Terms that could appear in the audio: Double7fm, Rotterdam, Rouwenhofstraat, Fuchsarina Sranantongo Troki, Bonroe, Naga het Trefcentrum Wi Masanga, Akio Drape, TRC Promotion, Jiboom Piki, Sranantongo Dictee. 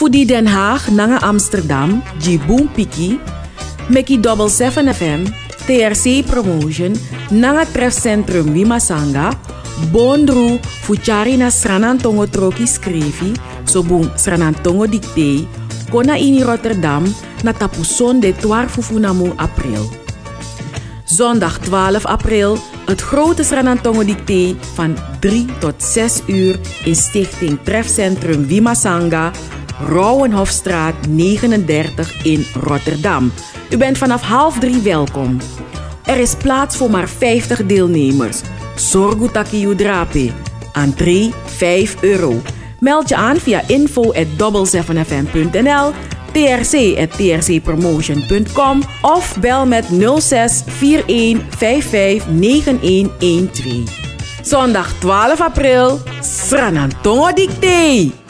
Fudi Den Haag, Nanga Amsterdam, Jiboom Piki, Meki Double7fm, TRC Promotion, Naga het Trefcentrum Wi Masanga, Bonroe, Fuchsarina Sranantongo Troki Skrevi, Sobung Sranantongo Dictee, Kona ini Rotterdam, na tapu zonde 12 april. Zondag 12 april, het grote Sranantongo Dictee van 3 tot 6 uur in Stichting Trefcentrum Wi Masanga, Rouwenhofstraat 39 in Rotterdam. U bent vanaf 2:30 welkom. Er is plaats voor maar 50 deelnemers. Sorgu Akio Drape. Entree €5. Meld je aan via info@double7fm.nl, trc@trcpromotion.com of bel met 06 41 55 9112. Zondag 12 april, Sranantongo Dictee!